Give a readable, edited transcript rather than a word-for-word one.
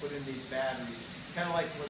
put in these batteries, kind of like what